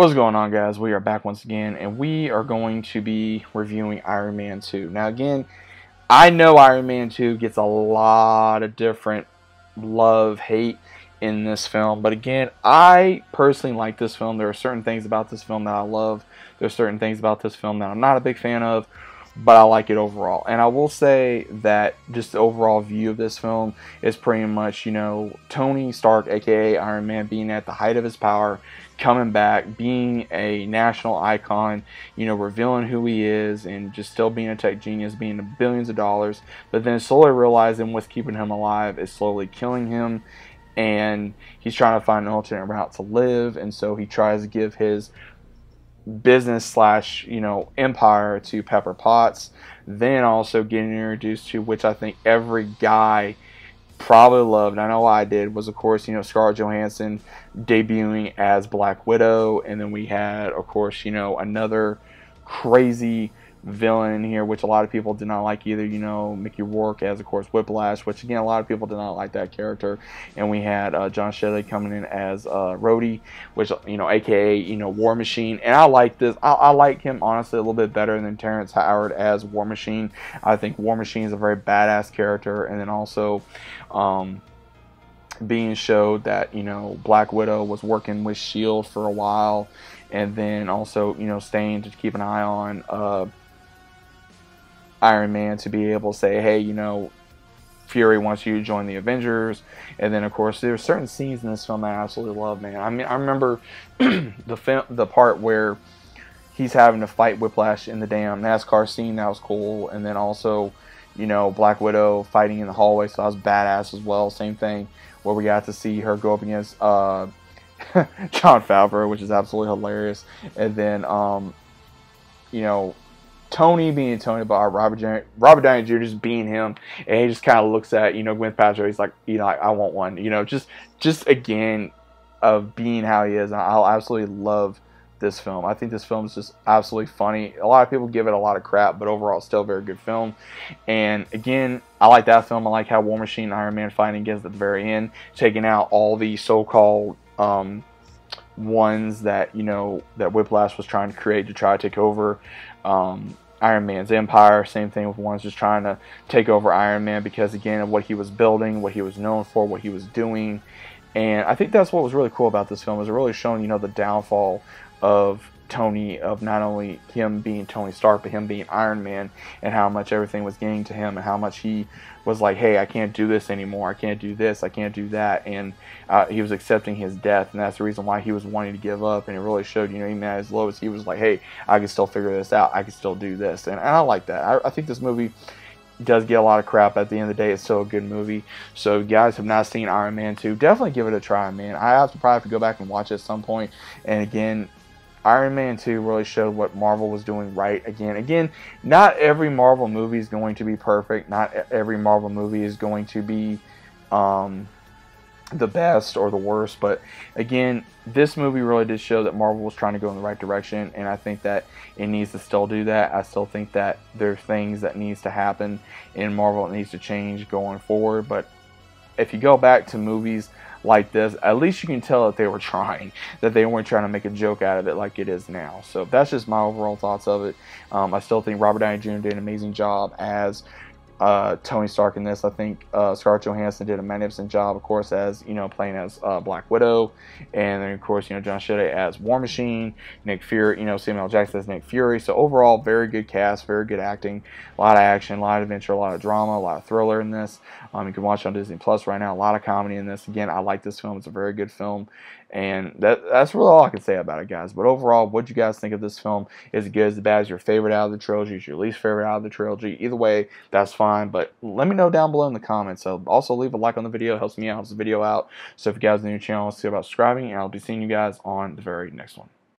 What's going on, guys? We are back once again, and we are going to be reviewing Iron Man 2. Now, again, I know Iron Man 2 gets a lot of different love, hate in this film, but again, I personally like this film. There are certain things about this film that I love. There are certain things about this film that I'm not a big fan of, but I like it overall. And I will say that just the overall view of this film is pretty much, you know, Tony Stark, aka Iron Man, being at the height of his power, coming back, being a national icon, you know, revealing who he is, and just still being a tech genius, being billions of dollars, but then slowly realizing what's keeping him alive is slowly killing him, and he's trying to find an alternate route to live, and so he tries to give his business slash, you know, empire to Pepper Potts. Then also getting introduced to, which I think every guy probably loved, and I know I did, was of course, you know, Scarlett Johansson debuting as Black Widow. And then we had, of course, you know, another crazy villain here, which a lot of people did not like either, you know, Mickey Rourke as, of course, Whiplash, which again, a lot of people did not like that character. And we had John Shelley coming in as Rhodey, which, you know, aka, you know, War Machine. And I like this. I like him honestly a little bit better than Terrence Howard as War Machine. I think War Machine is a very badass character. And then also being showed that, you know, Black Widow was working with S.H.I.E.L.D. for a while, and then also, you know, staying to keep an eye on Iron Man to be able to say, hey, you know, Fury wants you to join the Avengers. And then, of course, there are certain scenes in this film that I absolutely love, man. I mean, I remember the part where he's having to fight Whiplash in the damn NASCAR scene. That was cool. And then also, you know, Black Widow fighting in the hallway, so that was badass as well. Same thing where we got to see her go up against John Favreau, which is absolutely hilarious. And then, you know, Tony being Tony, but Robert Downey Jr. just being him, and he just kind of looks at, you know, Gwyneth Paltrow. He's like, you know, I want one, you know, just again of being how he is. And I'll absolutely love this film. I think this film is just absolutely funny. A lot of people give it a lot of crap, but overall, it's still a very good film. And again, I like that film. I like how War Machine and Iron Man fighting against at the very end, taking out all the so-called ones that, you know, that Whiplash was trying to create to try to take over Iron Man's empire. Same thing with ones just trying to take over Iron Man because, again, of what he was building, what he was known for, what he was doing. And I think that's what was really cool about this film, is it really showing, you know, the downfall of Tony, of not only him being Tony Stark, but him being Iron Man, and how much everything was getting to him, and how much he was like, hey, I can't do this anymore, I can't do this, I can't do that. And he was accepting his death, and that's the reason why he was wanting to give up. And it really showed, you know, even at his lowest, he was like, hey, I can still figure this out, I can still do this. And I like that. I think this movie does get a lot of crap. At the end of the day, it's still a good movie. So if you guys have not seen Iron Man 2, definitely give it a try, man. I have to probably have to go back and watch it at some point. And again, Iron Man 2 really showed what Marvel was doing right again. Again, not every Marvel movie is going to be perfect. Not every Marvel movie is going to be the best or the worst. But again, this movie really did show that Marvel was trying to go in the right direction. And I think that it needs to still do that. I still think that there are things that needs to happen in Marvel. It needs to change going forward. But if you go back to movies like this, at least you can tell that they were trying, that they weren't trying to make a joke out of it like it is now. So that's just my overall thoughts of it. I still think Robert Downey Jr. did an amazing job as Tony Stark in this. I think Scarlett Johansson did a magnificent job, of course, as, you know, playing as Black Widow. And then, of course, you know, John Shetty as War Machine, Nick Fury, you know, Samuel L. Jackson as Nick Fury. So overall, very good cast, very good acting, a lot of action, a lot of adventure, a lot of drama, a lot of thriller in this. You can watch it on Disney Plus right now, a lot of comedy in this. Again, I like this film. It's a very good film. And that's really all I can say about it, guys. But overall, what do you guys think of this film? Is it good? Is it bad? Is your favorite out of the trilogy? Is your least favorite out of the trilogy? Either way, that's fine. But let me know down below in the comments. So also leave a like on the video. It helps me out, helps the video out. So if you guys are new to the channel, see about subscribing, and I'll be seeing you guys on the very next one.